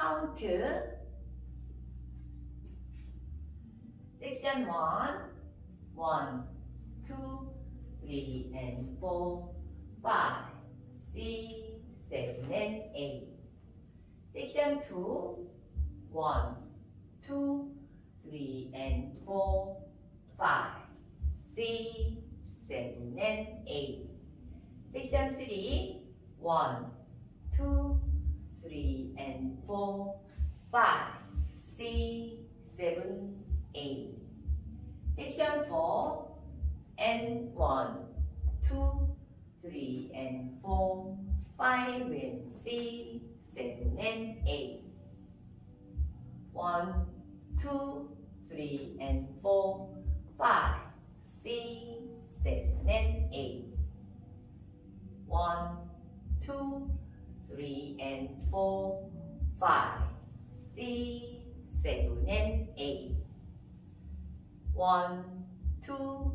count. Section 1, 1, 2, 3 and 4, 5, 6, 7 and 8. Section 2, 1, 2, 3 and 4, 5, 6, 7 and 8. Section 3, 1, 2, 3 and 4, 5, 6, 7, 8. Section 4 and 1, 2, 3 and 4, 5 and 6, 7 and 8. 1, 2, 3 and 4, 5, 6, 7 and 8. 1, 2, 3 and 4, 5, 6, 7 and 8. 1, 2,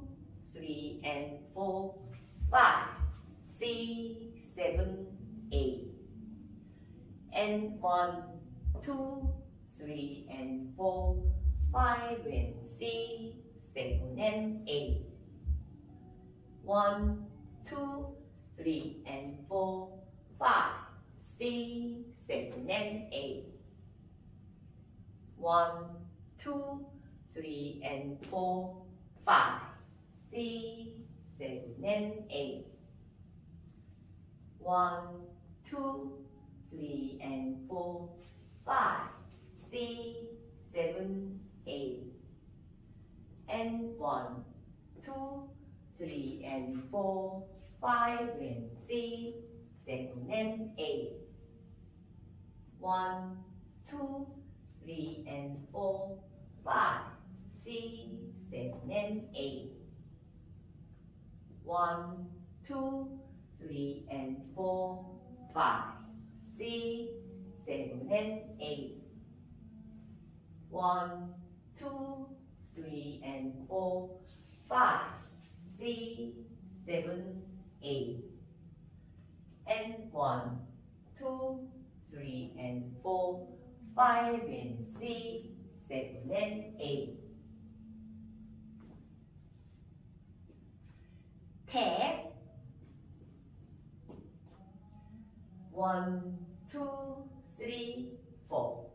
3 and 4, 5, 6, 7, 8. And 1, 2, 3 and 4, 5 and 6, 7 and 8. 1, 2, 3 and 4, 5, 6, 7 and 8. 1, 2, 3 and 4, 5, 6, 7 and 8. 1, 2, 3 and 4, 5, 6, 7, 8. And 1, 2, 3 and 4, 5 and 6, 7 and 8. 1, 2, 3 and 4, 5, 6, 7 and 8. 1, 2, 3 and 4, 5, 6, 7 and 8. 1, 2, 3 and 4, 5, 6, 7, 8. And 1, 2, 3 and 4, 5 and 6, 7 and 8. Tap. 1, 2, 3, 4.